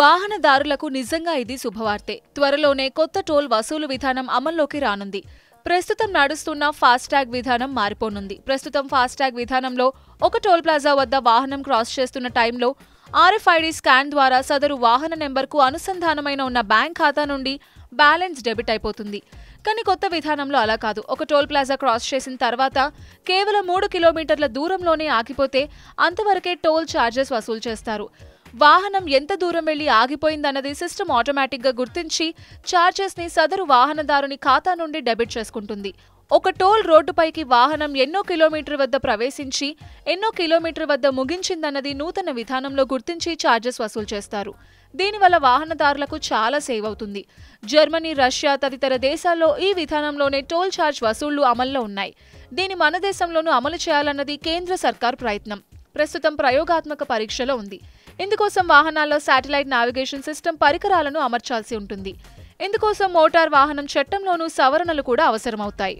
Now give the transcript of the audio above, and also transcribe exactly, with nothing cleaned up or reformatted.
వాహనదారులకు నిజంగా ఇది శుభవార్తే. త్వరలోనే కొత్త టోల్ వసూలు విధానం అమల్లోకి రానుంది. ప్రస్తుతం నడుస్తున్న ఫాస్ట్ ట్యాగ్ విధానం మారిపోనుంది. ప్రస్తుతం ఫాస్ట్ ట్యాగ్ విధానంలో ఒక టోల్ ప్లాజా వద్ద వాహనం క్రాస్ చేస్తున్న టైంలో ఆర్ఎఫ్ఐడి స్కాన్ ద్వారా సదరు వాహన నెంబర్కు అనుసంధానమైన ఉన్న బ్యాంక్ ఖాతా నుండి బ్యాలెన్స్ డెబిట్ అయిపోతుంది. కానీ కొత్త విధానంలో అలా కాదు. ఒక టోల్ ప్లాజా క్రాస్ చేసిన తర్వాత కేవలం మూడు కిలోమీటర్ల దూరంలోనే ఆగిపోతే అంతవరకే టోల్ ఛార్జెస్ వసూలు చేస్తారు. వాహనం ఎంత దూరం వెళ్లి ఆగిపోయిందన్నది సిస్టమ్ ఆటోమేటిక్గా గుర్తించి ఛార్జెస్ని సదరు వాహనదారుని ఖాతా నుండి డెబిట్ చేసుకుంటుంది. ఒక టోల్ రోడ్డుపైకి వాహనం ఎన్నో కిలోమీటర్ వద్ద ప్రవేశించి ఎన్నో కిలోమీటర్ వద్ద ముగించిందన్నది నూతన విధానంలో గుర్తించి ఛార్జెస్ వసూలు చేస్తారు. దీనివల్ల వాహనదారులకు చాలా సేవ్ అవుతుంది. జర్మనీ, రష్యా తదితర దేశాల్లో ఈ విధానంలోనే టోల్ ఛార్జ్ వసూళ్లు అమల్లో ఉన్నాయి. దీన్ని మన దేశంలోనూ అమలు చేయాలన్నది కేంద్ర సర్కార్ ప్రయత్నం. ప్రస్తుతం ప్రయోగాత్మక పరీక్షలో ఉంది. ఇందుకోసం వాహనాల్లో శాటిలైట్ నావిగేషన్ సిస్టమ్ పరికరాలను అమర్చాల్సి ఉంటుంది. ఇందుకోసం మోటార్ వాహనం చట్టంలోనూ సవరణలు కూడా అవసరమవుతాయి.